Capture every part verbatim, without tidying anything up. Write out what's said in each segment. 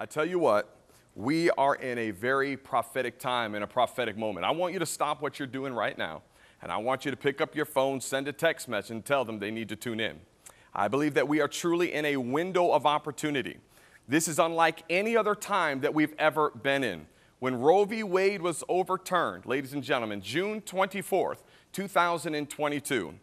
I tell you what, we are in a very prophetic time and a prophetic moment. I want you to stop what you're doing right now, and I want you to pick up your phone, send a text message, and tell them they need to tune in. I believe that we are truly in a window of opportunity. This is unlike any other time that we've ever been in. When Roe v. Wade was overturned, ladies and gentlemen, June twenty-fourth, two thousand twenty-two,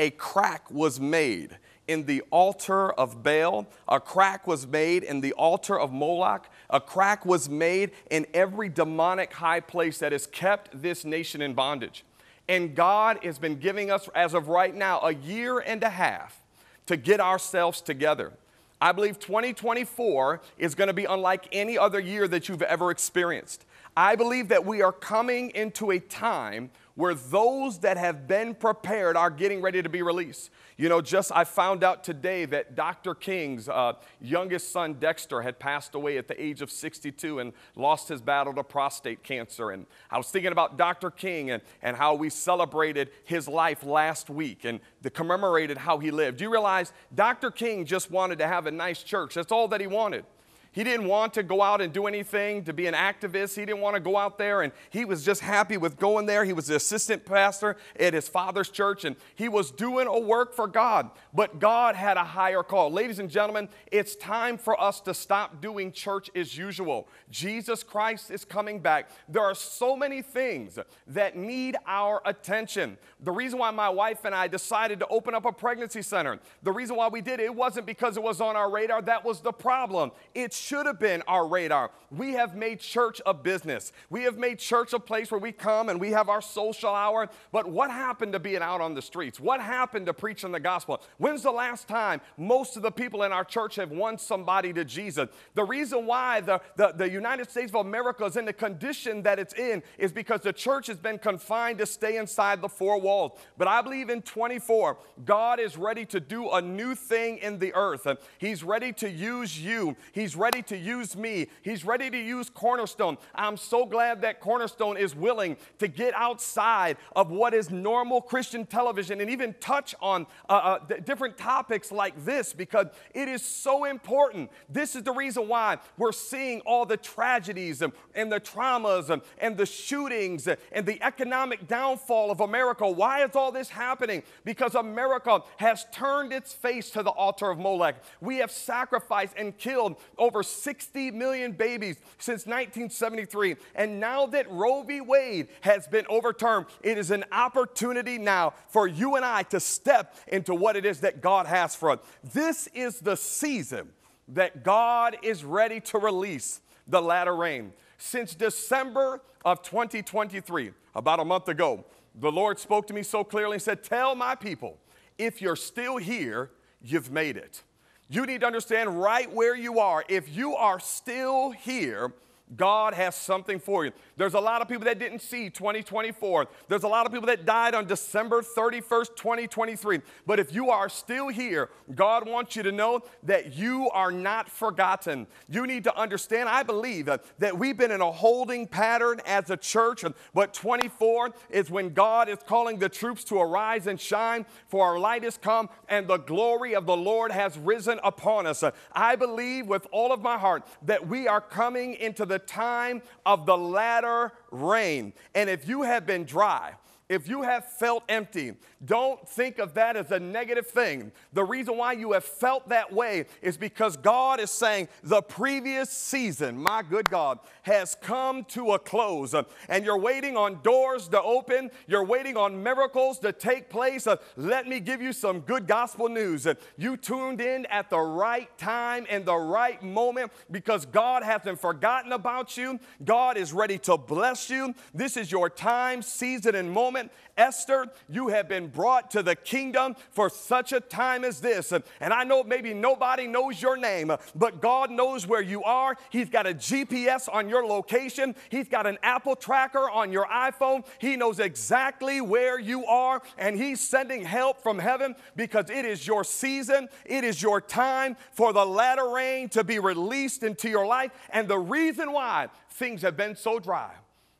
a crack was made in the altar of Baal, a crack was made in the altar of Moloch, a crack was made in every demonic high place that has kept this nation in bondage. And God has been giving us, as of right now, a year and a half to get ourselves together. I believe twenty twenty-four is going to be unlike any other year that you've ever experienced. I believe that we are coming into a time where those that have been prepared are getting ready to be released. You know, just I found out today that Doctor King's uh, youngest son, Dexter, had passed away at the age of sixty-two and lost his battle to prostate cancer. And I was thinking about Doctor King and, and how we celebrated his life last week and the commemorated how he lived. You realize Doctor King just wanted to have a nice church. That's all that he wanted. He didn't want to go out and do anything to be an activist. He didn't want to go out there, and he was just happy with going there. He was the assistant pastor at his father's church, and he was doing a work for God. But God had a higher call. Ladies and gentlemen, it's time for us to stop doing church as usual. Jesus Christ is coming back. There are so many things that need our attention. The reason why my wife and I decided to open up a pregnancy center, the reason why we did it, it wasn't because it was on our radar. That was the problem. It's should have been our radar. We have made church a business. We have made church a place where we come and we have our social hour. But what happened to being out on the streets? What happened to preaching the gospel? When's the last time most of the people in our church have won somebody to Jesus? The reason why the, the, the United States of America is in the condition that it's in is because the church has been confined to stay inside the four walls. But I believe in twenty-four, God is ready to do a new thing in the earth. He's ready to use you. He's ready to use me. He's ready to use Cornerstone. I'm so glad that Cornerstone is willing to get outside of what is normal Christian television and even touch on uh, uh, different topics like this, because it is so important. This is the reason why we're seeing all the tragedies and, and the traumas and, and the shootings and the economic downfall of America. Why is all this happening? Because America has turned its face to the altar of Molech. We have sacrificed and killed over sixty million babies since nineteen seventy-three. And now that Roe v. Wade has been overturned, it is an opportunity now for you and I to step into what it is that God has for us. This is the season that God is ready to release the latter rain. Since December of twenty twenty-three, about a month ago, the Lord spoke to me so clearly and said, tell my people, if you're still here, you've made it. You need to understand right where you are. If you are still here, God has something for you. There's a lot of people that didn't see twenty twenty-four. There's a lot of people that died on December thirty-first, twenty twenty-three. But if you are still here, God wants you to know that you are not forgotten. You need to understand, I believe, uh, that we've been in a holding pattern as a church, but twenty-four is when God is calling the troops to arise and shine, for our light has come, and the glory of the Lord has risen upon us. Uh, I believe with all of my heart that we are coming into the the time of the latter rain. And if you have been dry, if you have felt empty, don't think of that as a negative thing. The reason why you have felt that way is because God is saying the previous season, my good God, has come to a close. And you're waiting on doors to open. You're waiting on miracles to take place. Let me give you some good gospel news. You tuned in at the right time and the right moment, because God hasn't forgotten about you. God is ready to bless you. This is your time, season, and moment. Esther, you have been brought to the kingdom for such a time as this. And I know maybe nobody knows your name, but God knows where you are. He's got a G P S on your location. He's got an Apple tracker on your iPhone. He knows exactly where you are, and he's sending help from heaven, because it is your season. It is your time for the latter rain to be released into your life. And the reason why things have been so dry,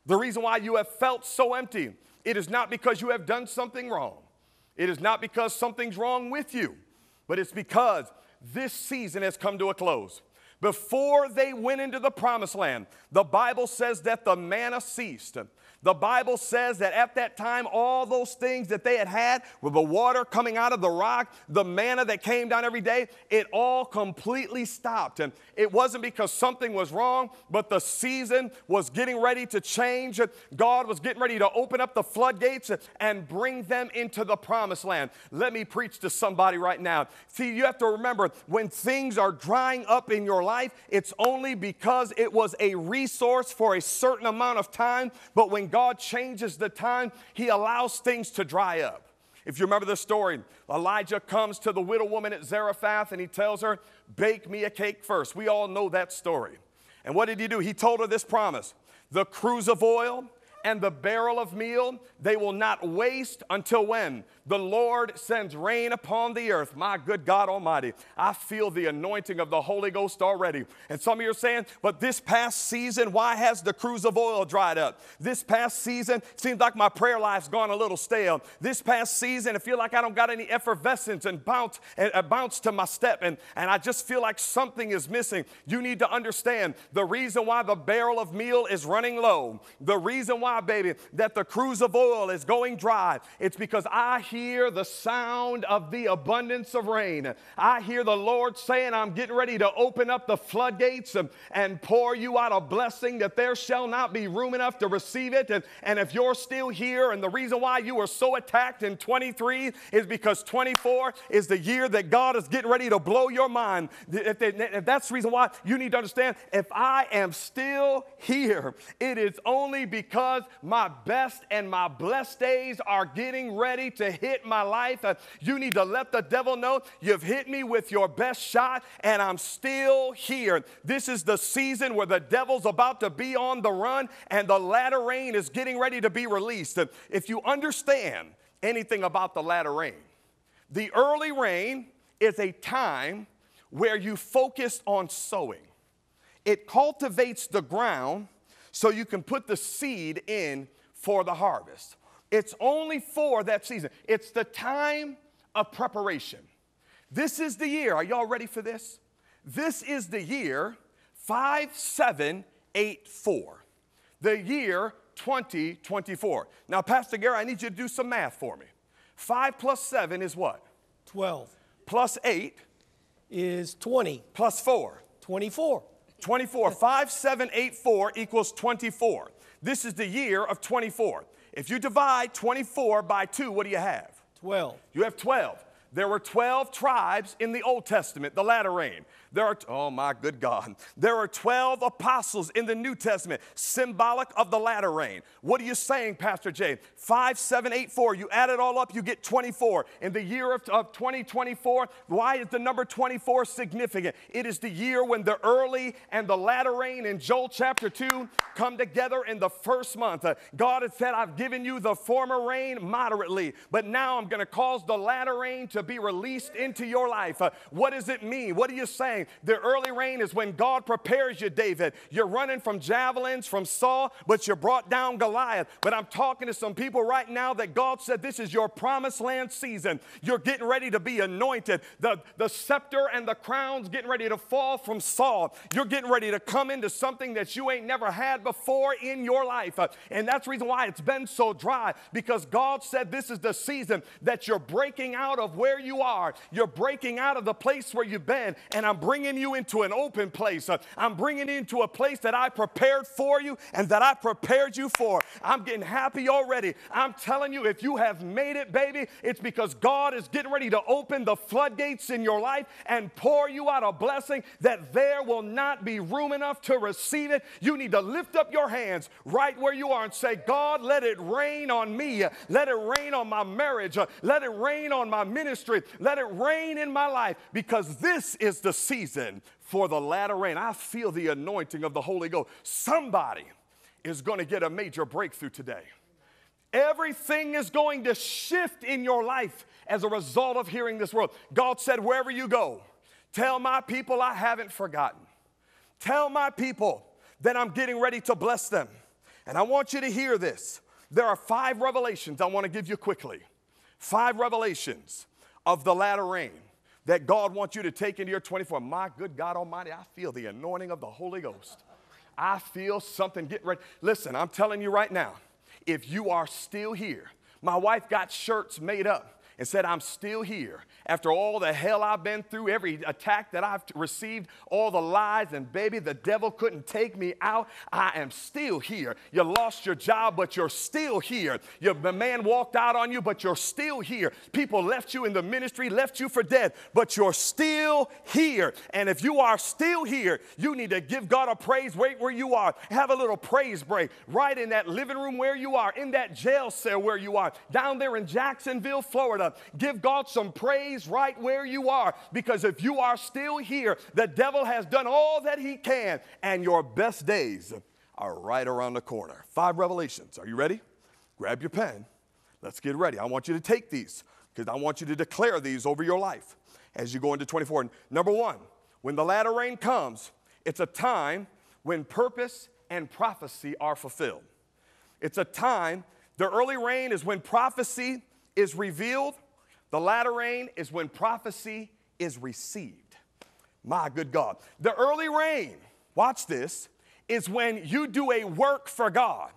the reason why you have felt so empty, it is not because you have done something wrong. It is not because something's wrong with you, but it's because this season has come to a close. Before they went into the promised land, the Bible says that the manna ceased. The Bible says that at that time, all those things that they had had, with the water coming out of the rock, the manna that came down every day, it all completely stopped. And it wasn't because something was wrong, but the season was getting ready to change. God was getting ready to open up the floodgates and bring them into the promised land. Let me preach to somebody right now. See, you have to remember, when things are drying up in your life, it's only because it was a resource for a certain amount of time, but when God God changes the time, he allows things to dry up. If you remember the story, Elijah comes to the widow woman at Zarephath and he tells her, bake me a cake first. We all know that story. And what did he do? He told her this promise: the cruse of oil and the barrel of meal, they will not waste until when? The Lord sends rain upon the earth. My good God Almighty, I feel the anointing of the Holy Ghost already. And some of you are saying, but this past season, why has the cruise of oil dried up? This past season, it seems like my prayer life's gone a little stale. This past season, I feel like I don't got any effervescence and bounce, and, uh, bounce to my step, and, and I just feel like something is missing. You need to understand the reason why the barrel of meal is running low, the reason why, baby, that the cruise of oil is going dry. It's because I hear the sound of the abundance of rain. I hear the Lord saying, I'm getting ready to open up the floodgates and, and pour you out a blessing that there shall not be room enough to receive it. And, and if you're still here, and the reason why you were so attacked in twenty-three is because twenty-four is the year that God is getting ready to blow your mind. If, they, if that's the reason why, you need to understand, if I am still here, it is only because my best and my blessed days are getting ready to hit my life. Uh, you need to let the devil know, you've hit me with your best shot and I'm still here. This is the season where the devil's about to be on the run and the latter rain is getting ready to be released. Uh, if you understand anything about the latter rain, the early rain is a time where you focus on sowing. It cultivates the ground so you can put the seed in for the harvest. It's only for that season. It's the time of preparation. This is the year. Are y'all ready for this? This is the year five seven eight four, the year twenty twenty-four. Now, Pastor Gary, I need you to do some math for me. five plus seven is what? twelve. Plus eight? Is twenty. Plus four? twenty-four. twenty-four. five seven eight four equals twenty-four. This is the year of twenty-four. If you divide twenty-four by two, what do you have? twelve. You have twelve. There were twelve tribes in the Old Testament, the latter rain. There are, oh my good God, there are twelve apostles in the New Testament, symbolic of the latter rain. What are you saying, Pastor Jay? five seven eight four, you add it all up, you get twenty-four. In the year of, of twenty twenty-four, why is the number twenty-four significant? It is the year when the early and the latter rain in Joel chapter two come together in the first month. Uh, God had said, I've given you the former rain moderately, but now I'm going to cause the latter rain to be released into your life. Uh, what does it mean? What are you saying? The early rain is when God prepares you, David. You're running from javelins, from Saul, but you brought down Goliath. But I'm talking to some people right now that God said this is your promised land season. You're getting ready to be anointed. The, the scepter and the crown's getting ready to fall from Saul. You're getting ready to come into something that you ain't never had before in your life. Uh, and that's the reason why it's been so dry, because God said this is the season that you're breaking out of where you are. You're breaking out of the place where you've been, and I'm bringing you into an open place. I'm bringing you into a place that I prepared for you and that I prepared you for. I'm getting happy already. I'm telling you, if you have made it, baby, it's because God is getting ready to open the floodgates in your life and pour you out a blessing that there will not be room enough to receive it. You need to lift up your hands right where you are and say, God, let it rain on me. Let it rain on my marriage. Let it rain on my ministry. Let it rain in my life, because this is the season for the latter rain. I feel the anointing of the Holy Ghost. Somebody is going to get a major breakthrough today. Everything is going to shift in your life as a result of hearing this word. God said, wherever you go, tell my people I haven't forgotten. Tell my people that I'm getting ready to bless them. And I want you to hear this. There are five revelations I want to give you quickly. Five revelations of the latter rain. that God wants you to take into your twenty-four. My good God Almighty, I feel the anointing of the Holy Ghost. I feel something getting ready. Listen, I'm telling you right now, if you are still here, my wife got shirts made up and said, I'm still here. After all the hell I've been through, every attack that I've received, all the lies, and baby, the devil couldn't take me out. I am still here. You lost your job, but you're still here. Your man walked out on you, but you're still here. People left you in the ministry, left you for dead, but you're still here. And if you are still here, you need to give God a praise. Wait where you are. Have a little praise break right in that living room where you are, in that jail cell where you are, down there in Jacksonville, Florida. Give God some praise right where you are, because if you are still here, the devil has done all that he can, and your best days are right around the corner. Five revelations. Are you ready? Grab your pen. Let's get ready. I want you to take these, because I want you to declare these over your life as you go into twenty-four. Number one, when the latter rain comes, it's a time when purpose and prophecy are fulfilled. It's a time, the early rain is when prophecy is revealed. The latter rain is when prophecy is received. My good God. The early rain, watch this, is when you do a work for God.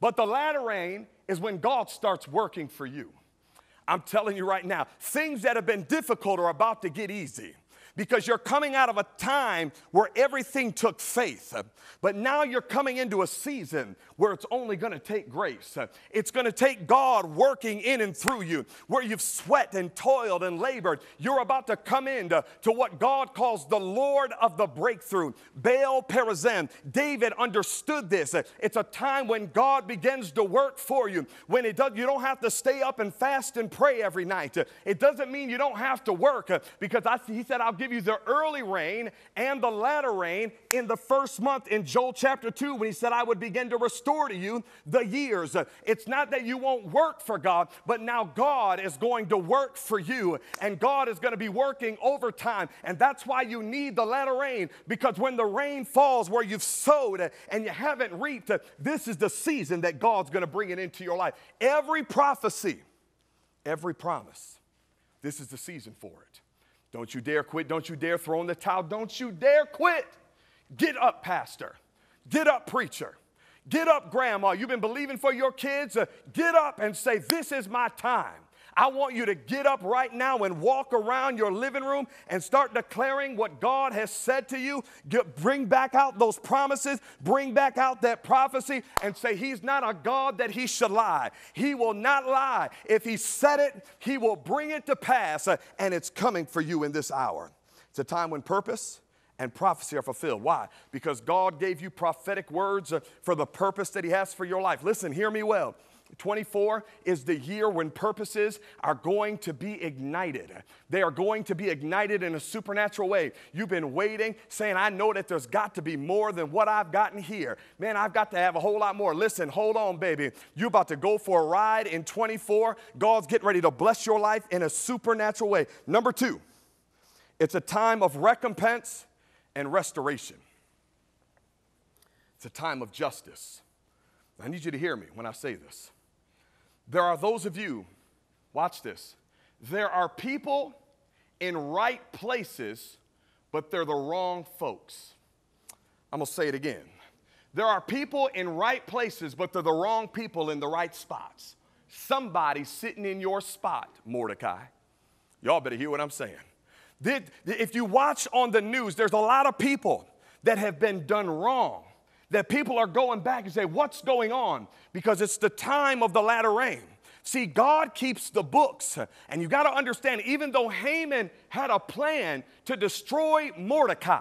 But the latter rain is when God starts working for you. I'm telling you right now, things that have been difficult are about to get easy, because you're coming out of a time where everything took faith. But now you're coming into a season where it's only going to take grace. It's going to take God working in and through you, where you've sweat and toiled and labored. You're about to come into to what God calls the Lord of the breakthrough, Baal-Perazim. David understood this. It's a time when God begins to work for you, when it does, you don't have to stay up and fast and pray every night. It doesn't mean you don't have to work, because I, he said, I'll give you the early rain and the latter rain in the first month, in Joel chapter two, when he said, I would begin to restore to you the years. It's not that you won't work for God, but now God is going to work for you, and God is going to be working overtime. And that's why you need the latter rain, because when the rain falls where you've sowed and you haven't reaped, this is the season that God's going to bring it into your life. Every prophecy, every promise, this is the season for it. Don't you dare quit. Don't you dare throw in the towel. Don't you dare quit. Get up, pastor. Get up, preacher. Get up, grandma. You've been believing for your kids. Uh, get up and say, this is my time. I want you to get up right now and walk around your living room and start declaring what God has said to you. Get, bring back out those promises. Bring back out that prophecy and say, he's not a God that he should lie. He will not lie. If he said it, he will bring it to pass, uh, and it's coming for you in this hour. It's a time when purpose and prophecy are fulfilled. Why? Because God gave you prophetic words uh, for the purpose that he has for your life. Listen, hear me well. twenty-four is the year when purposes are going to be ignited. They are going to be ignited in a supernatural way. You've been waiting, saying, I know that there's got to be more than what I've gotten here. Man, I've got to have a whole lot more. Listen, hold on, baby. You're about to go for a ride in twenty-four. God's getting ready to bless your life in a supernatural way. Number two, it's a time of recompense and restoration. It's a time of justice. I need you to hear me when I say this. There are those of you, watch this, there are people in right places, but they're the wrong folks. I'm going to say it again. There are people in right places, but they're the wrong people in the right spots. Somebody's sitting in your spot, Mordecai. Y'all better hear what I'm saying. If you watch on the news, there's a lot of people that have been done wrong, that people are going back and say, what's going on? Because it's the time of the latter rain. See, God keeps the books. And you got to understand, even though Haman had a plan to destroy Mordecai,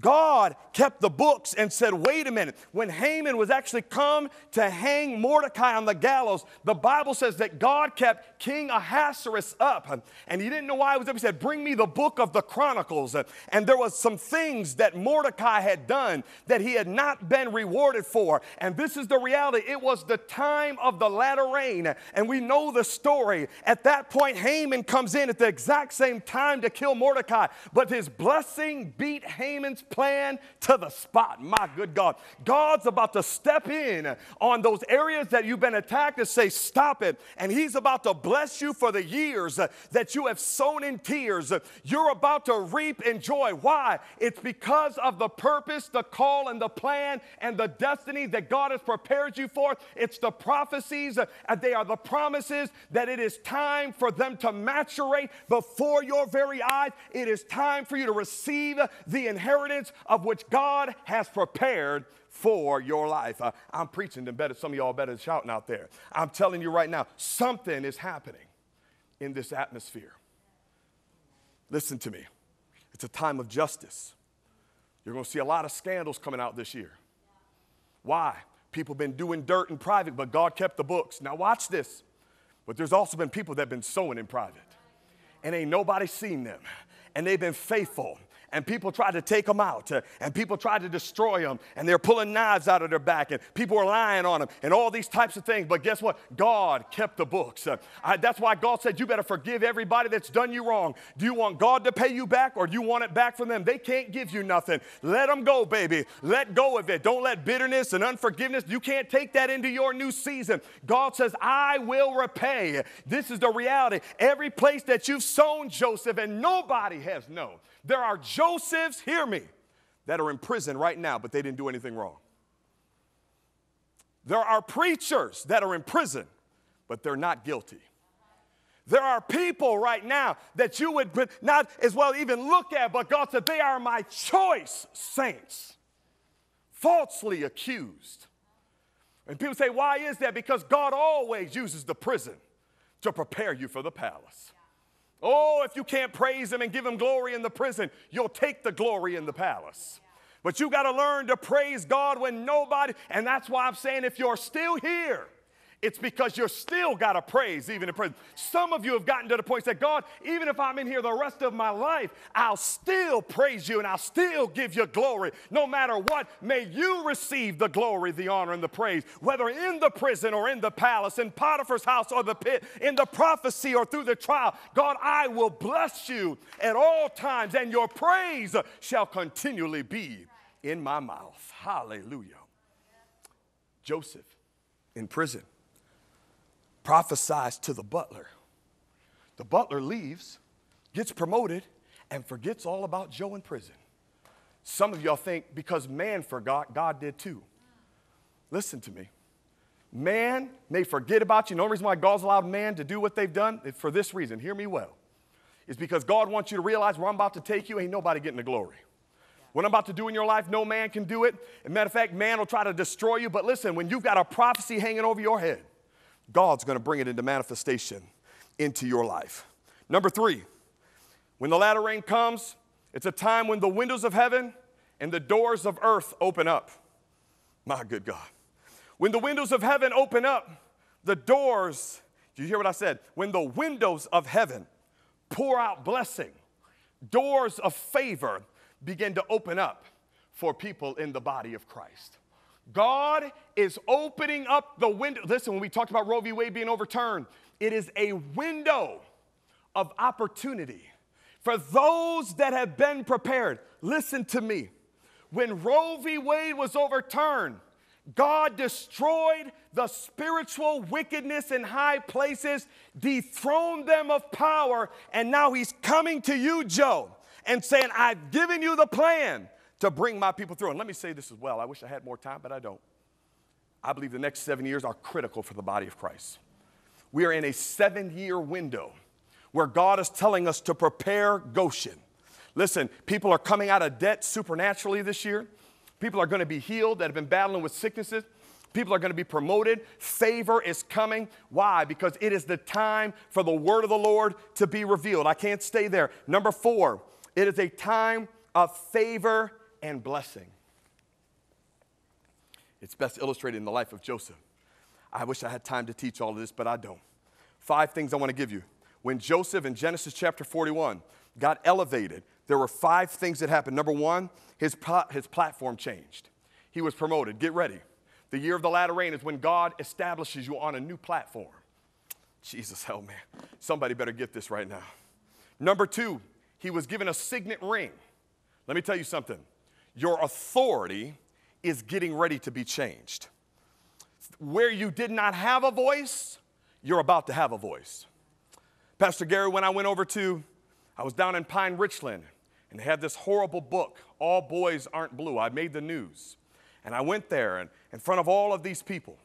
God kept the books and said, wait a minute. When Haman was actually come to hang Mordecai on the gallows, the Bible says that God kept King Ahasuerus up. And he didn't know why he was up. He said, bring me the book of the Chronicles. And there was some things that Mordecai had done that he had not been rewarded for. And this is the reality. It was the time of the latter rain. And we know the story. At that point, Haman comes in at the exact same time to kill Mordecai. But his blessing beat Haman's plan to the spot. My good God. God's about to step in on those areas that you've been attacked and say, stop it. And he's about to bless you for the years that you have sown in tears. You're about to reap in joy. Why? It's because of the purpose, the call, and the plan, and the destiny that God has prepared you for. It's the prophecies, and they are the promises that it is time for them to maturate before your very eyes. It is time for you to receive the inheritance of which God has prepared for your life. Uh, I'm preaching them better. Some of y'all better shouting out there. I'm telling you right now, something is happening in this atmosphere. Listen to me. It's a time of justice. You're going to see a lot of scandals coming out this year. Why? People have been doing dirt in private, but God kept the books. Now watch this. But there's also been people that have been sowing in private, and ain't nobody seen them, and they've been faithful. And people tried to take them out, and people tried to destroy them, and they're pulling knives out of their back, and people are lying on them, and all these types of things. But guess what? God kept the books. I, that's why God said you better forgive everybody that's done you wrong. Do you want God to pay you back, or do you want it back from them? They can't give you nothing. Let them go, baby. Let go of it. Don't let bitterness and unforgiveness, you can't take that into your new season. God says, I will repay. This is the reality. Every place that you've sown, Joseph, and nobody has known. There are Josephs, hear me, that are in prison right now, but they didn't do anything wrong. There are preachers that are in prison, but they're not guilty. There are people right now that you would not as well even look at, but God said, they are my choice saints, falsely accused. And people say, why is that? Because God always uses the prison to prepare you for the palace. Oh, if you can't praise him and give him glory in the prison, you'll take the glory in the palace. But you got to learn to praise God when nobody, and that's why I'm saying if you're still here, it's because you're still got to praise even in prison. Some of you have gotten to the point that, God, even if I'm in here the rest of my life, I'll still praise you and I'll still give you glory. No matter what, may you receive the glory, the honor, and the praise, whether in the prison or in the palace, in Potiphar's house or the pit, in the prophecy or through the trial. God, I will bless you at all times, and your praise shall continually be in my mouth. Hallelujah. Joseph in prison prophesies to the butler. The butler leaves, gets promoted, and forgets all about Joe in prison. Some of y'all think because man forgot, God did too. Listen to me. Man may forget about you. The only reason why God's allowed man to do what they've done is for this reason. Hear me well. It's because God wants you to realize where I'm about to take you, ain't nobody getting the glory. What I'm about to do in your life, no man can do it. As a matter of fact, man will try to destroy you. But listen, when you've got a prophecy hanging over your head, God's going to bring it into manifestation into your life. Number three, when the latter rain comes, it's a time when the windows of heaven and the doors of earth open up. My good God. When the windows of heaven open up, the doors, do you hear what I said? When the windows of heaven pour out blessing, doors of favor begin to open up for people in the body of Christ. God is opening up the window. Listen, when we talked about Roe v. Wade being overturned, it is a window of opportunity for those that have been prepared. Listen to me. When Roe v. Wade was overturned, God destroyed the spiritual wickedness in high places, dethroned them of power, and now he's coming to you, Joe, and saying, I've given you the plan to bring my people through. And let me say this as well. I wish I had more time, but I don't. I believe the next seven years are critical for the body of Christ. We are in a seven-year window where God is telling us to prepare Goshen. Listen, people are coming out of debt supernaturally this year. People are going to be healed that have been battling with sicknesses. People are going to be promoted. Favor is coming. Why? Because it is the time for the word of the Lord to be revealed. I can't stay there. Number four, it is a time of favor and blessing. It's best illustrated in the life of Joseph. I wish I had time to teach all of this, but I don't. Five things I want to give you. When Joseph in Genesis chapter forty-one got elevated, there were five things that happened. Number one, his, his platform changed. He was promoted. Get ready. The year of the latter rain is when God establishes you on a new platform. Jesus, hell, man. Somebody better get this right now. Number two, he was given a signet ring. Let me tell you something. Your authority is getting ready to be changed. Where you did not have a voice, you're about to have a voice. Pastor Gary, when I went over to, I was down in Pine Richland, and they had this horrible book, All Boys Aren't Blue. I made the news. And I went there and in front of all of these people.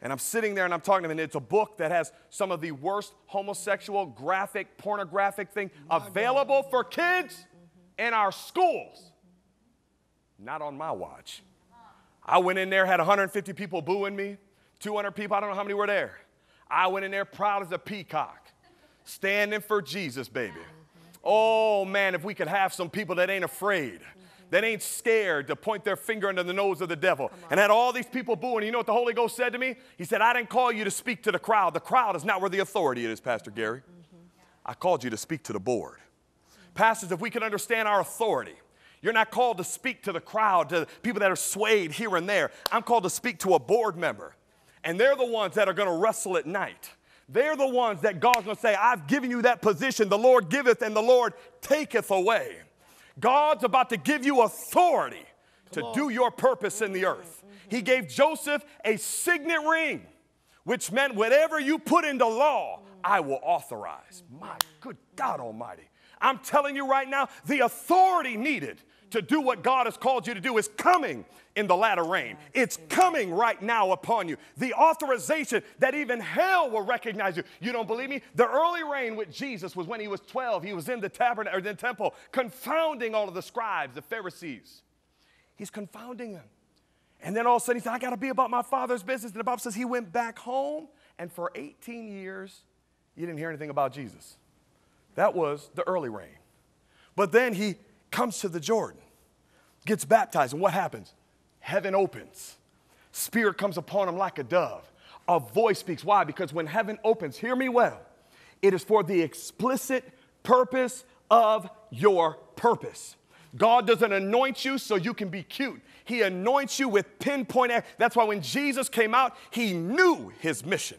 And I'm sitting there and I'm talking to them. And it's a book that has some of the worst homosexual, graphic, pornographic thing available for kids in our schools. Not on my watch. I went in there, had one hundred fifty people booing me, two hundred people, I don't know how many were there. I went in there proud as a peacock, standing for Jesus, baby. Oh, man, if we could have some people that ain't afraid, that ain't scared to point their finger under the nose of the devil. And had all these people booing. You know what the Holy Ghost said to me? He said, I didn't call you to speak to the crowd. The crowd is not where the authority is, Pastor Gary. I called you to speak to the board. Pastors, if we could understand our authority, you're not called to speak to the crowd, to people that are swayed here and there. I'm called to speak to a board member. And they're the ones that are going to wrestle at night. They're the ones that God's going to say, I've given you that position. The Lord giveth and the Lord taketh away. God's about to give you authority to do your purpose in the earth. He gave Joseph a signet ring, which meant whatever you put into law, I will authorize. My good God Almighty. I'm telling you right now, the authority needed to do what God has called you to do is coming in the latter rain. It's coming right now upon you. The authorization that even hell will recognize you. You don't believe me? The early rain with Jesus was when he was twelve. He was in the tabernacle, or the temple, confounding all of the scribes, the Pharisees. He's confounding them. And then all of a sudden he said, I got to be about my Father's business. And the Bible says he went back home, and for eighteen years, you didn't hear anything about Jesus. That was the early rain. But then he comes to the Jordan, gets baptized, and what happens? Heaven opens. Spirit comes upon him like a dove. A voice speaks. Why? Because when heaven opens, hear me well, it is for the explicit purpose of your purpose. God doesn't anoint you so you can be cute. He anoints you with pinpoint. That's why when Jesus came out, he knew his mission.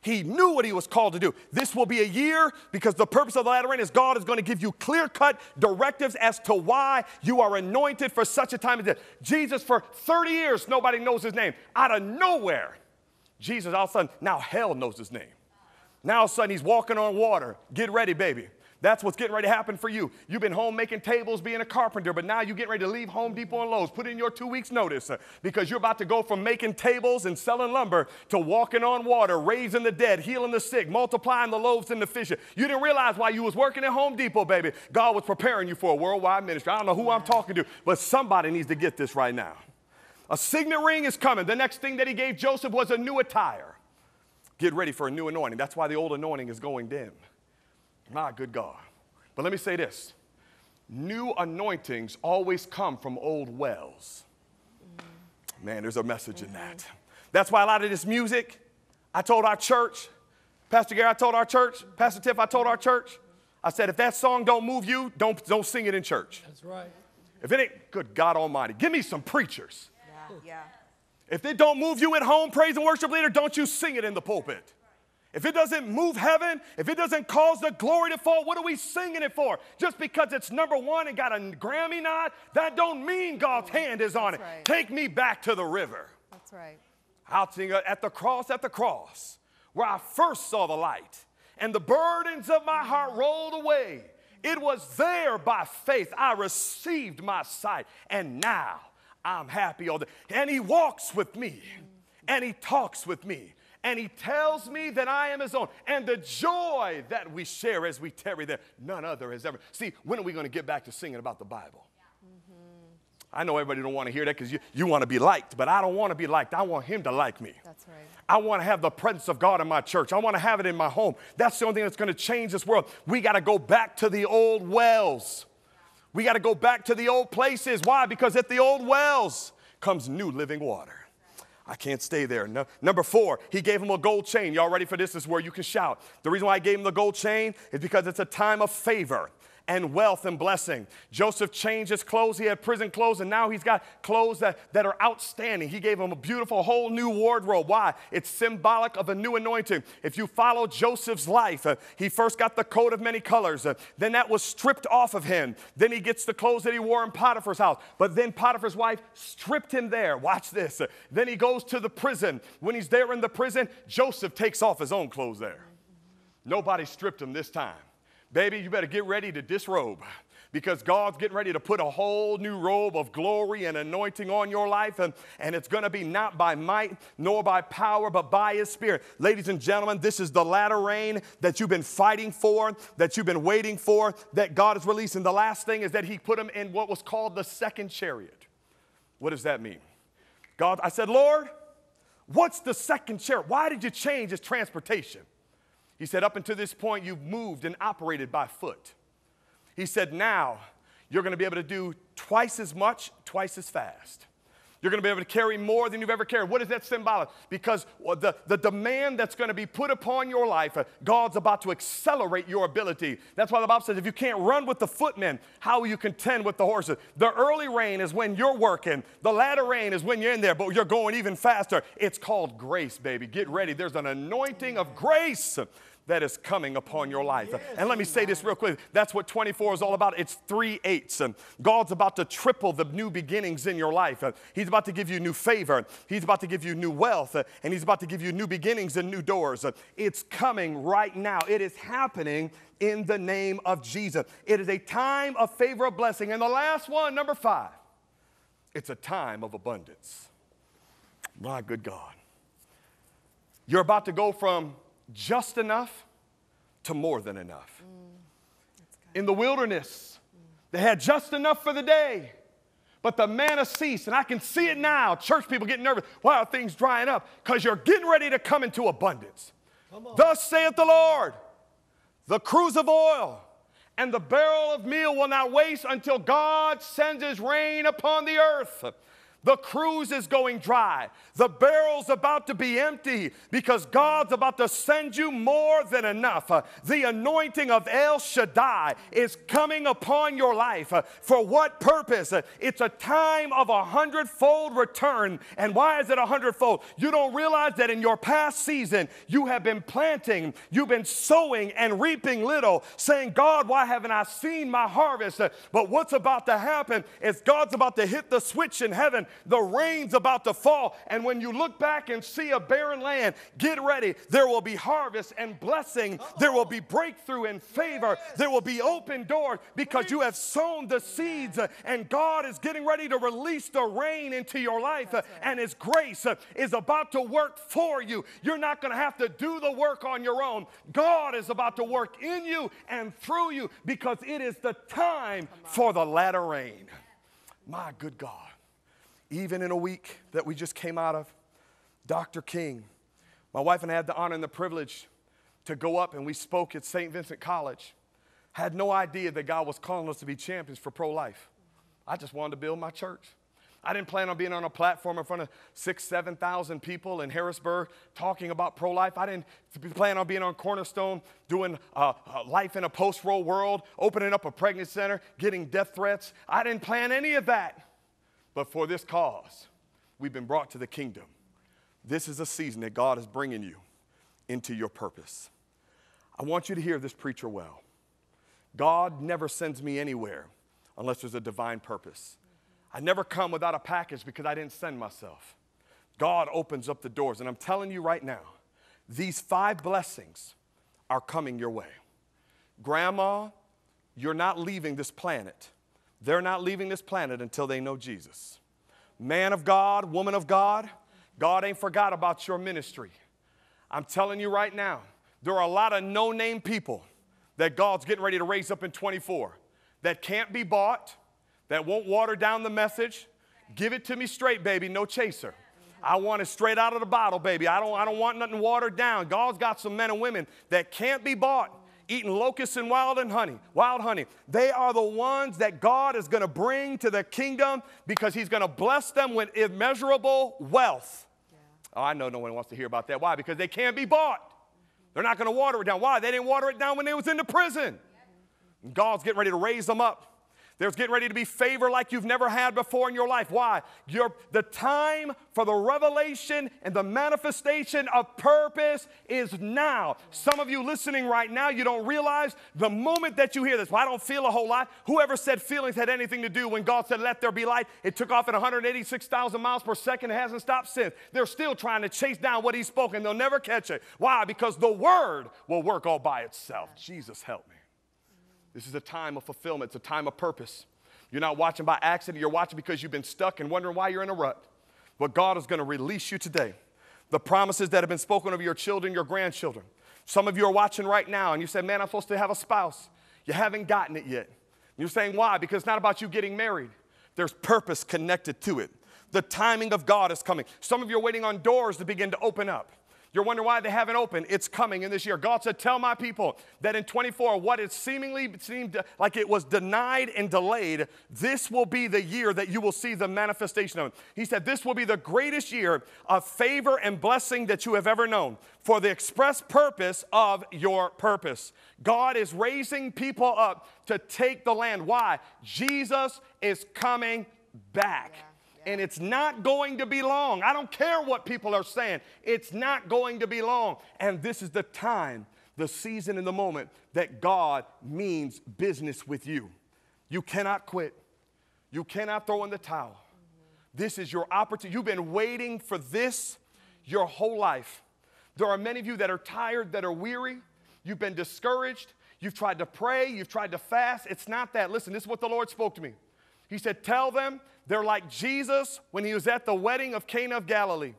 He knew what he was called to do. This will be a year because the purpose of the latter rain is God is going to give you clear-cut directives as to why you are anointed for such a time as this. Jesus, for thirty years, nobody knows his name. Out of nowhere, Jesus, all of a sudden, now hell knows his name. Now all of a sudden, he's walking on water. Get ready, baby. That's what's getting ready to happen for you. You've been home making tables, being a carpenter, but now you're getting ready to leave Home Depot and Lowe's. Put in your two weeks notice because you're about to go from making tables and selling lumber to walking on water, raising the dead, healing the sick, multiplying the loaves and the fish. You didn't realize while you was working at Home Depot, baby, God was preparing you for a worldwide ministry. I don't know who I'm talking to, but somebody needs to get this right now. A signet ring is coming. The next thing that he gave Joseph was a new attire. Get ready for a new anointing. That's why the old anointing is going dim. My good God. But let me say this. New anointings always come from old wells. Man, there's a message in that. That's why a lot of this music, I told our church, Pastor Gary, I told our church, Pastor Tiff, I told our church, I said, if that song don't move you, don't, don't sing it in church. That's right. If it ain't, good God Almighty, give me some preachers. Yeah. Yeah. If it don't move you at home, praise and worship leader, don't you sing it in the pulpit. If it doesn't move heaven, if it doesn't cause the glory to fall, what are we singing it for? Just because it's number one and got a Grammy nod, that don't mean God's hand is on it. Right. Take me back to the river. That's right. I'll sing at the cross, at the cross, where I first saw the light, and the burdens of my heart rolled away. It was there by faith I received my sight, and now I'm happy all day. And he walks with me, and he talks with me. And he tells me that I am his own. And the joy that we share as we tarry there, none other has ever. See, when are we going to get back to singing about the Bible? Mm-hmm. I know everybody don't want to hear that because you, you want to be liked. But I don't want to be liked. I want him to like me. That's right. I want to have the presence of God in my church. I want to have it in my home. That's the only thing that's going to change this world. We got to go back to the old wells. We got to go back to the old places. Why? Because at the old wells comes new living water. I can't stay there. No. Number four, he gave him a gold chain. Y'all ready for this? This is where you can shout. The reason why I gave him the gold chain is because it's a time of favor and wealth and blessing. Joseph changed his clothes. He had prison clothes, and now he's got clothes that, that are outstanding. He gave him a beautiful whole new wardrobe. Why? It's symbolic of a new anointing. If you follow Joseph's life, uh, he first got the coat of many colors. Uh, then that was stripped off of him. Then he gets the clothes that he wore in Potiphar's house. But then Potiphar's wife stripped him there. Watch this. Uh, then he goes to the prison. When he's there in the prison, Joseph takes off his own clothes there. Nobody stripped him this time. Baby, you better get ready to disrobe, because God's getting ready to put a whole new robe of glory and anointing on your life, and, and it's going to be not by might nor by power, but by His Spirit. Ladies and gentlemen, this is the latter rain that you've been fighting for, that you've been waiting for, that God is releasing. The last thing is that He put him in what was called the second chariot. What does that mean? God, I said, Lord, what's the second chariot? Why did you change His transportation? He said, up until this point, you've moved and operated by foot. He said, now you're going to be able to do twice as much, twice as fast. You're going to be able to carry more than you've ever carried. What is that symbolic? Because the, the demand that's going to be put upon your life, uh, God's about to accelerate your ability. That's why the Bible says, if you can't run with the footmen, how will you contend with the horses? The early rain is when you're working. The latter rain is when you're in there, but you're going even faster. It's called grace, baby. Get ready. There's an anointing of grace that is coming upon your life. Yes, and let me say this real quick. That's what twenty-four is all about. It's three eighths. God's about to triple the new beginnings in your life. He's about to give you new favor. He's about to give you new wealth. And He's about to give you new beginnings and new doors. It's coming right now. It is happening in the name of Jesus. It is a time of favor, of blessing. And the last one, number five, it's a time of abundance. My good God. You're about to go from just enough to more than enough. Mm, in the wilderness, mm. they had just enough for the day, but the manna ceased. And I can see it now. Church people getting nervous. Why are things drying up? Because you're getting ready to come into abundance. Come on. Thus saith the Lord, the cruse of oil and the barrel of meal will not waste until God sends His rain upon the earth. The cruise is going dry. The barrel's about to be empty because God's about to send you more than enough. Uh, the anointing of El Shaddai is coming upon your life. Uh, for what purpose? Uh, it's a time of a hundredfold return. And why is it a hundredfold? You don't realize that in your past season, you have been planting, you've been sowing and reaping little, saying, God, why haven't I seen my harvest? Uh, but what's about to happen is God's about to hit the switch in heaven. The rain's about to fall, and when you look back and see a barren land, get ready. There will be harvest and blessing. Uh-oh. There will be breakthrough and favor. Yes. There will be open doors because Please. You have sown the seeds, uh, and God is getting ready to release the rain into your life, uh, and His grace uh, is about to work for you. You're not going to have to do the work on your own. God is about to work in you and through you because it is the time for the latter rain. My good God. Even in a week that we just came out of, Doctor King, my wife and I had the honor and the privilege to go up and we spoke at Saint Vincent College. Had no idea that God was calling us to be champions for pro-life. I just wanted to build my church. I didn't plan on being on a platform in front of six, seven thousand people in Harrisburg talking about pro-life. I didn't plan on being on Cornerstone, doing uh, life in a post-roll world, opening up a pregnancy center, getting death threats. I didn't plan any of that. But for this cause, we've been brought to the kingdom. This is a season that God is bringing you into your purpose. I want you to hear this preacher well. God never sends me anywhere unless there's a divine purpose. I never come without a package because I didn't send myself. God opens up the doors. And I'm telling you right now, these five blessings are coming your way. Grandma, you're not leaving this planet. They're not leaving this planet until they know Jesus. Man of God, woman of God, God ain't forgot about your ministry. I'm telling you right now, there are a lot of no-name people that God's getting ready to raise up in twenty-four that can't be bought, that won't water down the message. Give it to me straight, baby, no chaser. I want it straight out of the bottle, baby. I don't, I don't want nothing watered down. God's got some men and women that can't be bought, eating locusts and wild and honey, wild honey. They are the ones that God is going to bring to the kingdom because He's going to bless them with immeasurable wealth. Yeah. Oh, I know no one wants to hear about that. Why? Because they can't be bought. Mm-hmm. They're not going to water it down. Why? They didn't water it down when they was in the prison. Mm-hmm. God's getting ready to raise them up. There's getting ready to be favor like you've never had before in your life. Why? Your, the time for the revelation and the manifestation of purpose is now. Some of you listening right now, you don't realize the moment that you hear this, well, I don't feel a whole lot. Whoever said feelings had anything to do when God said, let there be light, it took off at one hundred eighty-six thousand miles per second. It hasn't stopped since. They're still trying to chase down what he spoke, and they'll never catch it. Why? Because the word will work all by itself. Jesus, help me. This is a time of fulfillment. It's a time of purpose. You're not watching by accident. You're watching because you've been stuck and wondering why you're in a rut. But God is going to release you today. The promises that have been spoken of your children, your grandchildren. Some of you are watching right now and you said, man, I'm supposed to have a spouse. You haven't gotten it yet. You're saying why? Because it's not about you getting married. There's purpose connected to it. The timing of God is coming. Some of you are waiting on doors to begin to open up. You're wondering why they haven't opened. It's coming in this year. God said, tell my people that in twenty-four, what it seemingly seemed like it was denied and delayed, this will be the year that you will see the manifestation of it. He said, this will be the greatest year of favor and blessing that you have ever known for the express purpose of your purpose. God is raising people up to take the land. Why? Jesus is coming back. Yeah. And it's not going to be long. I don't care what people are saying. It's not going to be long. And this is the time, the season, and the moment that God means business with you. You cannot quit. You cannot throw in the towel. Mm-hmm. This is your opportunity. You've been waiting for this your whole life. There are many of you that are tired, that are weary. You've been discouraged. You've tried to pray. You've tried to fast. It's not that. Listen, this is what the Lord spoke to me. He said, tell them they're like Jesus when he was at the wedding of Cana of Galilee.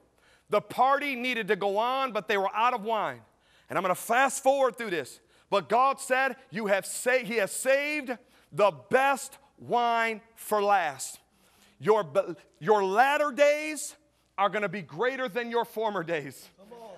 The party needed to go on, but they were out of wine. And I'm going to fast forward through this. But God said, "You have sa- he has saved the best wine for last. Your, your latter days are going to be greater than your former days."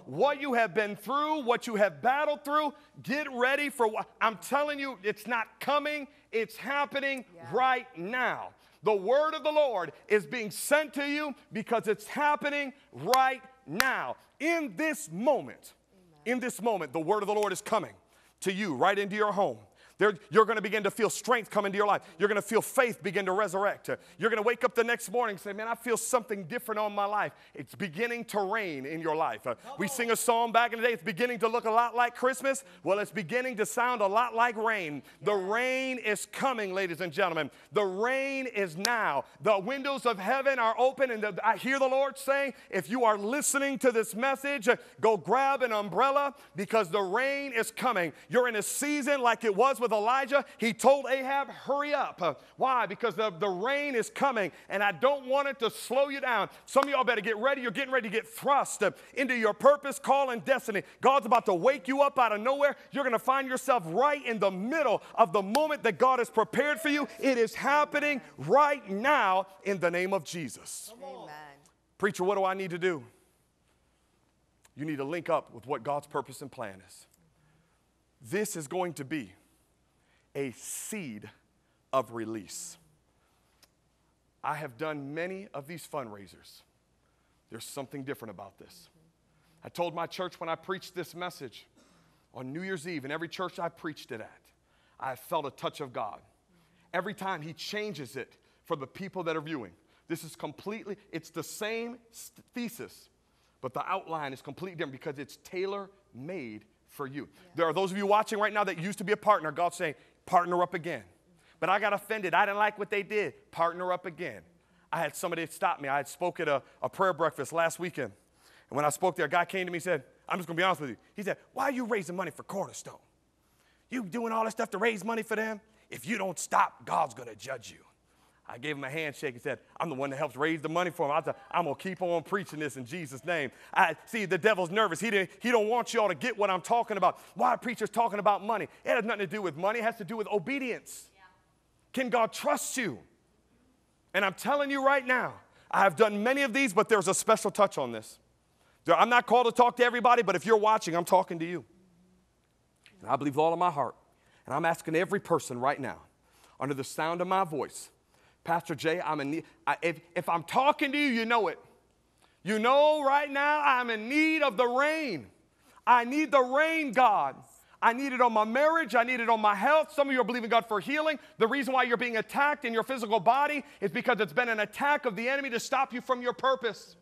What you have been through, what you have battled through, get ready for what I'm telling you. It's not coming. It's happening yeah. right now. The word of the Lord is being sent to you because it's happening right now. In this moment, Amen. in this moment, the word of the Lord is coming to you right into your home. There, you're going to begin to feel strength come into your life. You're going to feel faith begin to resurrect. You're going to wake up the next morning and say, man, I feel something different on my life. It's beginning to rain in your life. Uh, we sing a song back in the day. It's beginning to look a lot like Christmas. Well, it's beginning to sound a lot like rain. The rain is coming, ladies and gentlemen. The rain is now. The windows of heaven are open. And the, I hear the Lord saying, if you are listening to this message, uh, go grab an umbrella because the rain is coming. You're in a season like it was with Elijah. He told Ahab, hurry up. Why? Because the, the rain is coming and I don't want it to slow you down. Some of y'all better get ready. You're getting ready to get thrust into your purpose, call, and destiny. God's about to wake you up out of nowhere. You're going to find yourself right in the middle of the moment that God has prepared for you. It is happening right now in the name of Jesus. Amen. Preacher, what do I need to do? You need to link up with what God's purpose and plan is. This is going to be a seed of release. I have done many of these fundraisers. There's something different about this. I told my church when I preached this message on New Year's Eve, in every church I preached it at, I felt a touch of God. Every time he changes it for the people that are viewing. This is completely, it's the same thesis, but the outline is completely different because it's tailor-made for you. Yeah. There are those of you watching right now that used to be a partner. God's saying, partner up again. But I got offended. I didn't like what they did. Partner up again. I had somebody stop me. I had spoke at a, a prayer breakfast last weekend. And when I spoke there, a guy came to me and said, I'm just going to be honest with you. He said, why are you raising money for Cornerstone? You doing all this stuff to raise money for them? If you don't stop, God's going to judge you. I gave him a handshake and said, I'm the one that helps raise the money for him. I said, I'm going to keep on preaching this in Jesus' name. I see the devil's nervous. He, didn't, he don't want y'all to get what I'm talking about. Why are preachers talking about money? It has nothing to do with money. It has to do with obedience. Yeah. Can God trust you? And I'm telling you right now, I've done many of these, but there's a special touch on this. I'm not called to talk to everybody, but if you're watching, I'm talking to you. And I believe all of my heart. And I'm asking every person right now, under the sound of my voice, Pastor Jay, I'm in need. I, if, if I'm talking to you, you know it. You know right now I'm in need of the rain. I need the rain, God. I need it on my marriage. I need it on my health. Some of you are believing God for healing. The reason why you're being attacked in your physical body is because it's been an attack of the enemy to stop you from your purpose.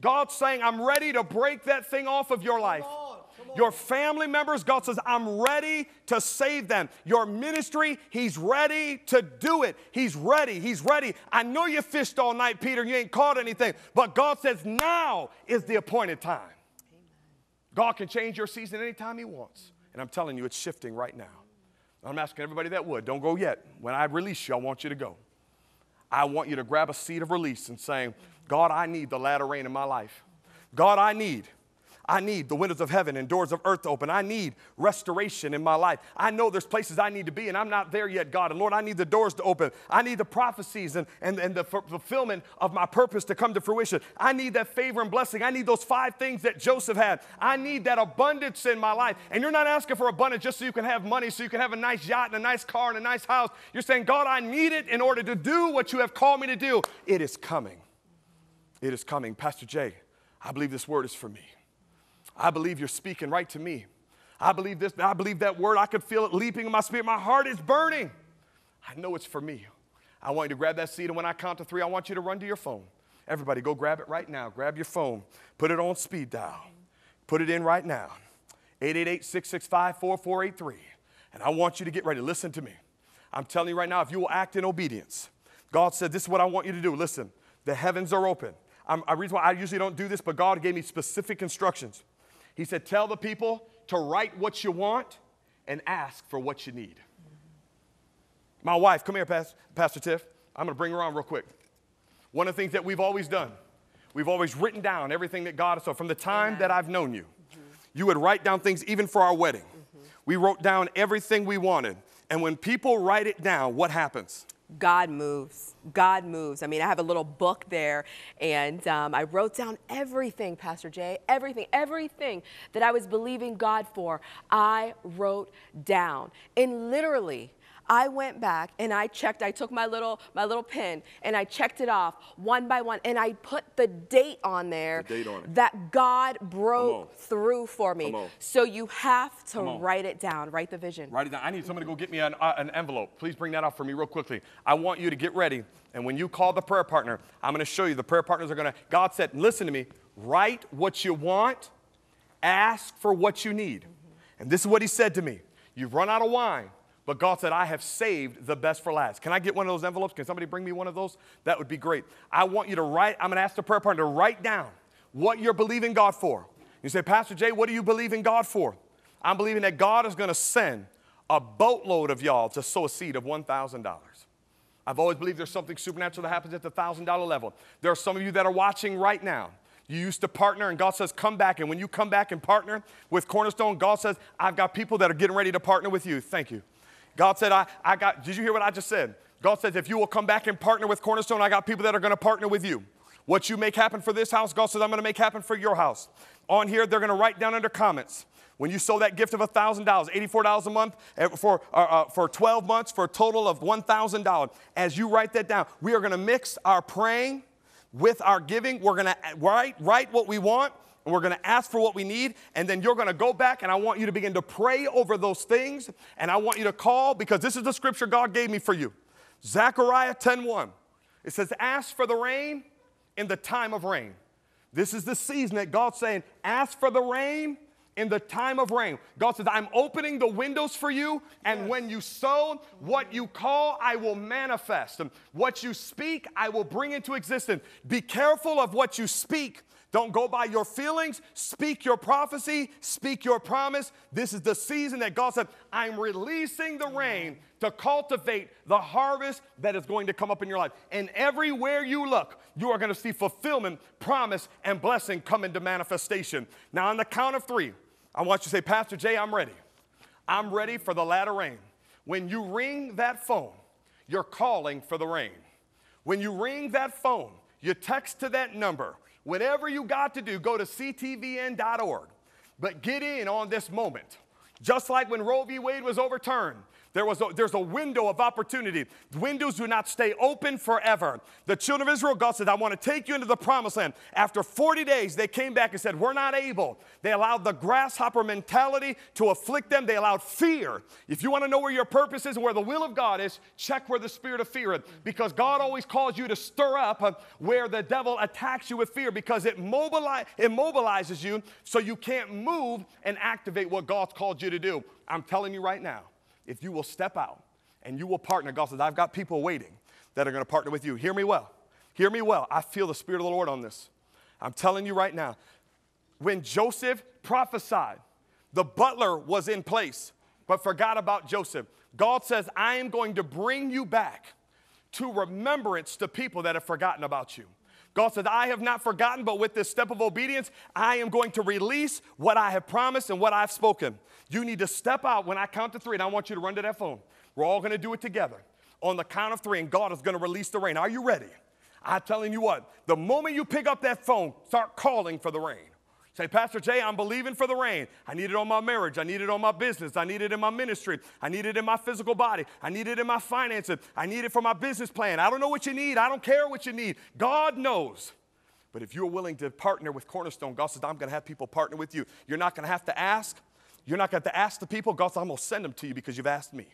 God's saying, I'm ready to break that thing off of your life. Come on, come on. Your family members, God says, I'm ready to save them. Your ministry, he's ready to do it. He's ready. He's ready. I know you fished all night, Peter, and you ain't caught anything. But God says, now is the appointed time. Amen. God can change your season anytime he wants. And I'm telling you, it's shifting right now. I'm asking everybody that would. Don't go yet. When I release you, I want you to go. I want you to grab a seed of release and saying, God, I need the latter rain in my life. God, I need, I need the windows of heaven and doors of earth to open. I need restoration in my life. I know there's places I need to be, and I'm not there yet, God. And Lord, I need the doors to open. I need the prophecies and, and, and the fulfillment of my purpose to come to fruition. I need that favor and blessing. I need those five things that Joseph had. I need that abundance in my life. And you're not asking for abundance just so you can have money, so you can have a nice yacht and a nice car and a nice house. You're saying, God, I need it in order to do what you have called me to do. It is coming. It is coming. Pastor Jay, I believe this word is for me. I believe you're speaking right to me. I believe this. I believe that word. I could feel it leaping in my spirit. My heart is burning. I know it's for me. I want you to grab that seed, and when I count to three, I want you to run to your phone. Everybody, go grab it right now. Grab your phone. Put it on speed dial. Put it in right now. eight eight eight, six six five, four four eight three. And I want you to get ready. Listen to me. I'm telling you right now, if you will act in obedience, God said, this is what I want you to do. Listen, the heavens are open. I'm, I reason why I usually don't do this, but God gave me specific instructions. He said, tell the people to write what you want and ask for what you need. My wife, come here, Pastor, Pastor Tiff. I'm going to bring her on real quick. One of the things that we've always done, we've always written down everything that God has done. From the time Amen. That I've known you, mm-hmm. you would write down things even for our wedding. Mm-hmm. We wrote down everything we wanted. And when people write it down, what happens? God moves. God moves. I mean, I have a little book there, and um, I wrote down everything, Pastor Jay, everything, everything that I was believing God for, I wrote down. And literally, I went back and I checked. I took my little my little pen and I checked it off one by one, and I put the date on there the date on that God broke through for me. So you have to write it down. Write the vision. Write it down. I need somebody to go get me an, uh, an envelope. Please bring that out for me real quickly. I want you to get ready. And when you call the prayer partner, I'm going to show you. The prayer partners are going to. God said, listen to me. Write what you want. Ask for what you need. Mm-hmm. And this is what he said to me. You've run out of wine. But God said, I have saved the best for last. Can I get one of those envelopes? Can somebody bring me one of those? That would be great. I want you to write. I'm going to ask the prayer partner to write down what you're believing God for. You say, Pastor Jay, what do you believe in God for? I'm believing that God is going to send a boatload of y'all to sow a seed of one thousand dollars. I've always believed there's something supernatural that happens at the one thousand dollar level. There are some of you that are watching right now. You used to partner, and God says, come back. And when you come back and partner with Cornerstone, God says, I've got people that are getting ready to partner with you. Thank you. God said, I, I got, did you hear what I just said? God says, if you will come back and partner with Cornerstone, I got people that are going to partner with you. What you make happen for this house, God says, I'm going to make happen for your house. On here, they're going to write down under comments. When you sow that gift of one thousand dollars, eighty-four dollars a month for, uh, uh, for twelve months for a total of one thousand dollars. As you write that down, we are going to mix our praying with our giving. We're going to write, write what we want. And we're going to ask for what we need, and then you're going to go back, and I want you to begin to pray over those things, and I want you to call, because this is the scripture God gave me for you. Zechariah ten one. It says, ask for the rain in the time of rain. This is the season that God's saying, ask for the rain in the time of rain. God says, I'm opening the windows for you, and yes. when you sow, what you call, I will manifest. And what you speak, I will bring into existence. Be careful of what you speak. Don't go by your feelings. Speak your prophecy. Speak your promise. This is the season that God said, I'm releasing the rain to cultivate the harvest that is going to come up in your life. And everywhere you look, you are going to see fulfillment, promise, and blessing come into manifestation. Now, on the count of three, I want you to say, Pastor Jay, I'm ready. I'm ready for the latter rain. When you ring that phone, you're calling for the rain. When you ring that phone, you text to that number. Whatever you got to do, go to C T V N dot org. But get in on this moment. Just like when Roe v. Wade was overturned, There was a, there's a window of opportunity. Windows do not stay open forever. The children of Israel, God said, I want to take you into the promised land. After forty days, they came back and said, we're not able. They allowed the grasshopper mentality to afflict them. They allowed fear. If you want to know where your purpose is and where the will of God is, check where the spirit of fear is. Because God always calls you to stir up where the devil attacks you with fear, because it mobilize, immobilizes you so you can't move and activate what God's called you to do. I'm telling you right now, if you will step out and you will partner, God says, I've got people waiting that are going to partner with you. Hear me well. Hear me well. I feel the Spirit of the Lord on this. I'm telling you right now, when Joseph prophesied, the butler was in place but forgot about Joseph. God says, I am going to bring you back to remembrance to people that have forgotten about you. God said, I have not forgotten, but with this step of obedience, I am going to release what I have promised and what I've spoken. You need to step out when I count to three, and I want you to run to that phone. We're all going to do it together on the count of three, and God is going to release the rain. Are you ready? I'm telling you what, the moment you pick up that phone, start calling for the rain. Say, Pastor Jay, I'm believing for the rain. I need it on my marriage. I need it on my business. I need it in my ministry. I need it in my physical body. I need it in my finances. I need it for my business plan. I don't know what you need. I don't care what you need. God knows. But if you're willing to partner with Cornerstone, God says, I'm going to have people partner with you. You're not going to have to ask. You're not going to have to ask the people. God says, I'm going to send them to you because you've asked me.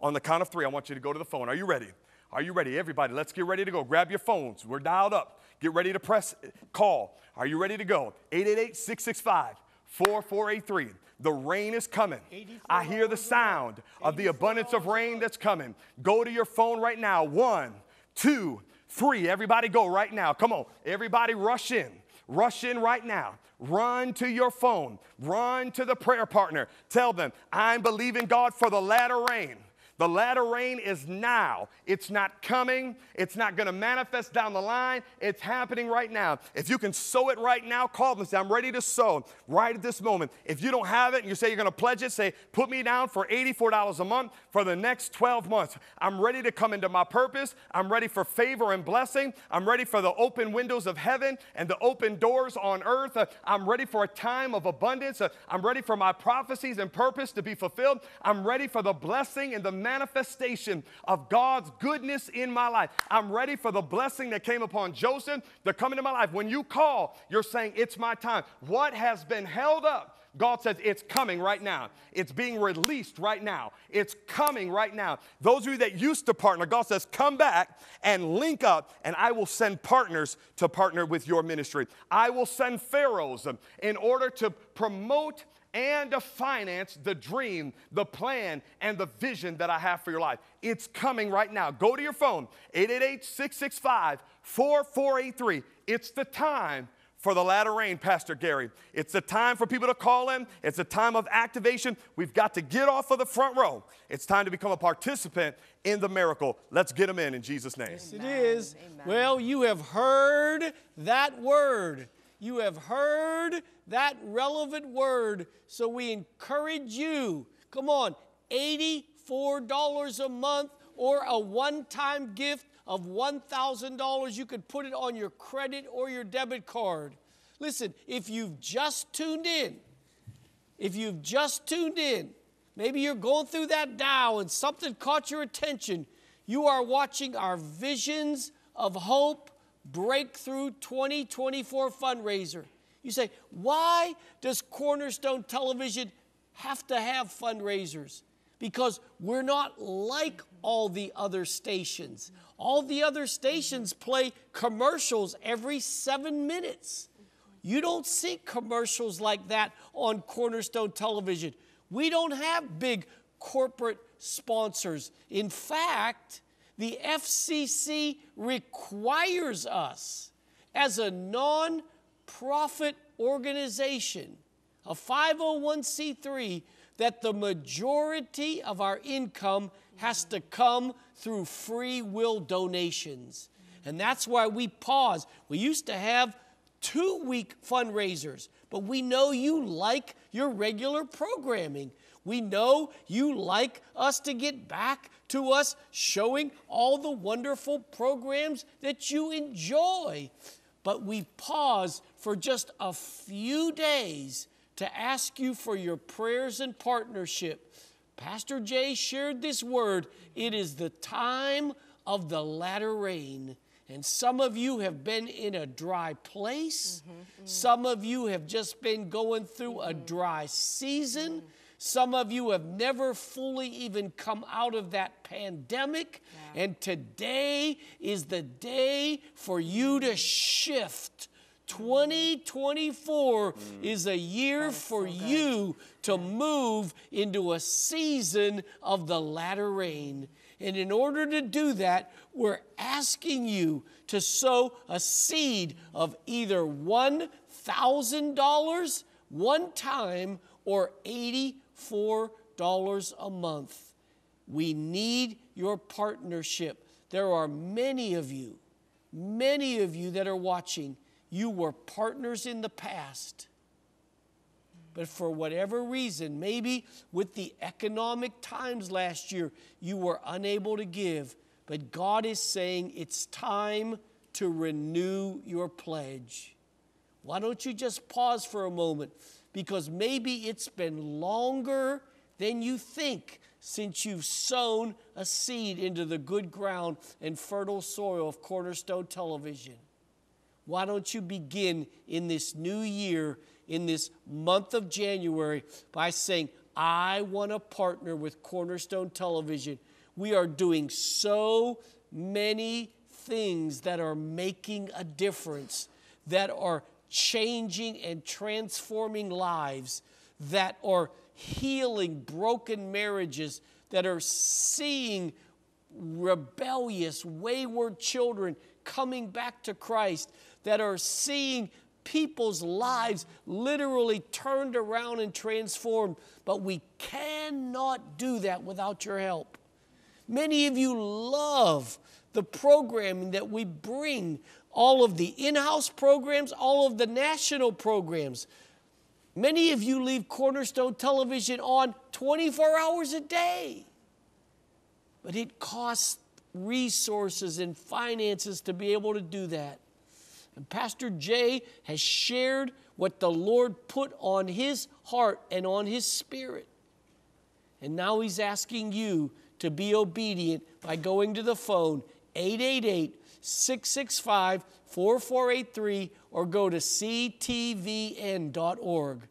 On the count of three, I want you to go to the phone. Are you ready? Are you ready? Everybody, let's get ready to go. Grab your phones. We're dialed up. Get ready to press call. Are you ready to go? eight eight eight, six six five, four four eight three. The rain is coming. I hear the sound of the abundance of rain that's coming. Go to your phone right now. One, two, three. Everybody go right now. Come on. Everybody rush in. Rush in right now. Run to your phone. Run to the prayer partner. Tell them, I'm believing God for the latter rain. The latter rain is now. It's not coming. It's not going to manifest down the line. It's happening right now. If you can sow it right now, call them and say, I'm ready to sow right at this moment. If you don't have it and you say you're going to pledge it, say, put me down for eighty-four dollars a month for the next twelve months. I'm ready to come into my purpose. I'm ready for favor and blessing. I'm ready for the open windows of heaven and the open doors on earth. I'm ready for a time of abundance. I'm ready for my prophecies and purpose to be fulfilled. I'm ready for the blessing and the manifestation of God's goodness in my life. I'm ready for the blessing that came upon Joseph to come into my life. When you call, you're saying, it's my time. What has been held up? God says, it's coming right now. It's being released right now. It's coming right now. Those of you that used to partner, God says, come back and link up, and I will send partners to partner with your ministry. I will send pharaohs in order to promote and to finance the dream, the plan, and the vision that I have for your life. It's coming right now. Go to your phone, eight eight eight, six six five, four four eight three. It's the time for the latter rain, Pastor Gary. It's the time for people to call in. It's a time of activation. We've got to get off of the front row. It's time to become a participant in the miracle. Let's get them in in Jesus' name. Yes, it is. Amen. Well, you have heard that word. You have heard that relevant word, so we encourage you, come on, eighty-four dollars a month or a one-time gift of one thousand dollars. You could put it on your credit or your debit card. Listen, if you've just tuned in, if you've just tuned in, maybe you're going through that dial and something caught your attention, you are watching our Visions of Hope Breakthrough twenty twenty-four fundraiser. You say, why does Cornerstone Television have to have fundraisers? Because we're not like all the other stations. All the other stations play commercials every seven minutes. You don't see commercials like that on Cornerstone Television. We don't have big corporate sponsors. In fact, the F C C requires us as a non-profit organization, a five oh one c three, that the majority of our income has to come through free will donations. And that's why we pause. We used to have two-week fundraisers, but we know you like your regular programming. We know you like us to get back to us showing all the wonderful programs that you enjoy. But we pause for just a few days to ask you for your prayers and partnership. Pastor Jay shared this word. It is the time of the latter rain. And some of you have been in a dry place. Mm-hmm, mm-hmm. Some of you have just been going through mm-hmm. a dry season. Mm-hmm. Some of you have never fully even come out of that pandemic. Yeah. And today is the day for you to shift. twenty twenty-four mm. is a year for so you to move into a season of the latter rain. And in order to do that, we're asking you to sow a seed of either one thousand dollars one time or eighty-four dollars a month. We need your partnership. There are many of you, many of you that are watching. You were partners in the past. But for whatever reason, maybe with the economic times last year, you were unable to give. But God is saying it's time to renew your pledge. Why don't you just pause for a moment? Because maybe it's been longer than you think since you've sown a seed into the good ground and fertile soil of Cornerstone Television. Why don't you begin in this new year, in this month of January, by saying, I want to partner with Cornerstone Television. We are doing so many things that are making a difference, that are changing and transforming lives, that are healing broken marriages, that are seeing rebellious, wayward children coming back to Christ, that are seeing people's lives literally turned around and transformed. But we cannot do that without your help. Many of you love the programming that we bring, all of the in-house programs, all of the national programs. Many of you leave Cornerstone Television on twenty-four hours a day. But it costs resources and finances to be able to do that. And Pastor Jay has shared what the Lord put on his heart and on his spirit. And now he's asking you to be obedient by going to the phone, eight eight eight, six six five, four four eight three, or go to C T V N dot org.